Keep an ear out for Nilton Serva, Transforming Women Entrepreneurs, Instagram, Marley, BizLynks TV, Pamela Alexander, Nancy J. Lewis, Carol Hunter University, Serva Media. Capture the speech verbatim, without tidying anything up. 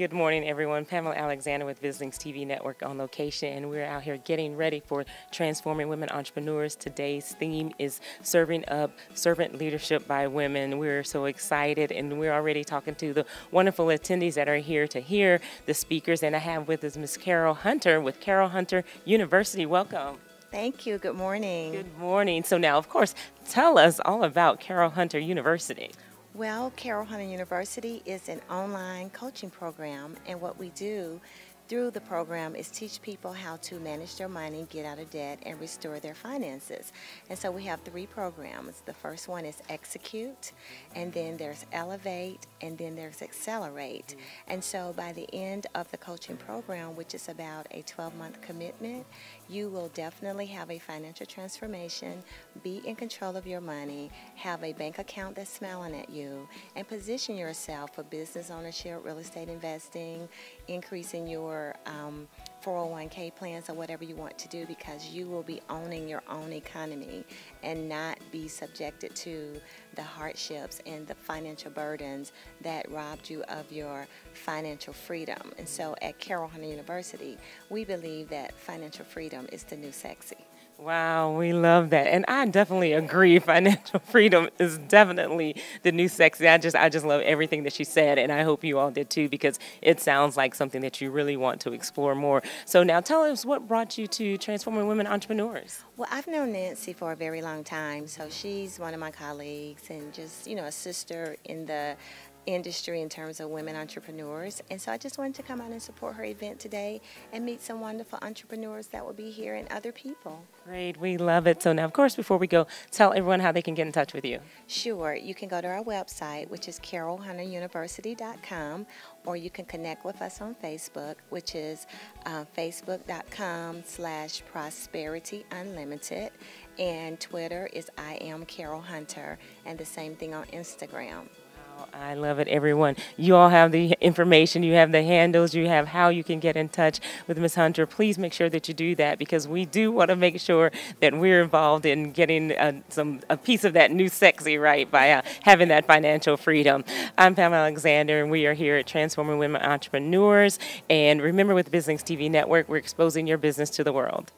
Good morning, everyone. Pamela Alexander with BizLynks T V Network on location, and we're out here getting ready for Transforming Women Entrepreneurs. Today's theme is serving up servant leadership by women. We're so excited, and we're already talking to the wonderful attendees that are here to hear the speakers, and I have with us Miz Carol Hunter with Carol Hunter University. Welcome. Thank you. Good morning. Good morning. So now, of course, tell us all about Carol Hunter University. Well, Carol Hunter University is an online coaching program, and what we do through the program is teach people how to manage their money, get out of debt, and restore their finances. And so we have three programs. The first one is Execute, and then there's Elevate, and then there's Accelerate. And so by the end of the coaching program, which is about a twelve month commitment, you will definitely have a financial transformation, be in control of your money, have a bank account that's smiling at you, and position yourself for business ownership, real estate investing, increasing your um, four oh one K plans, or whatever you want to do, because you will be owning your own economy and not be subjected to the hardships and the financial burdens that robbed you of your financial freedom. And so at Carol Hunter University, we believe that financial freedom is the new sexy. Wow, we love that, and I definitely agree. Financial freedom is definitely the new sexy. I just, I just love everything that she said, and I hope you all did too, because it sounds like something that you really want to explore more. So now, tell us what brought you to Transforming Women Entrepreneurs. Well, I've known Nancy for a very long time, so she's one of my colleagues, and just you know, a sister in the industry in terms of women entrepreneurs. And so I just wanted to come out and support her event today and meet some wonderful entrepreneurs that will be here and other people. Great. We love it. So now, of course, before we go, tell everyone how they can get in touch with you. Sure. You can go to our website, which is carol hunter university dot com, or you can connect with us on Facebook, which is uh, facebook dot com slash prosperity unlimited, and Twitter is I am Carol Hunter, and the same thing on Instagram. I love it, everyone. You all have the information, you have the handles, you have how you can get in touch with Miz Hunter. Please make sure that you do that, because we do want to make sure that we're involved in getting a, some, a piece of that new sexy, right, by uh, having that financial freedom. I'm Pamela Alexander, and we are here at Transforming Women Entrepreneurs. And remember, with BizLynks T V Network, we're exposing your business to the world.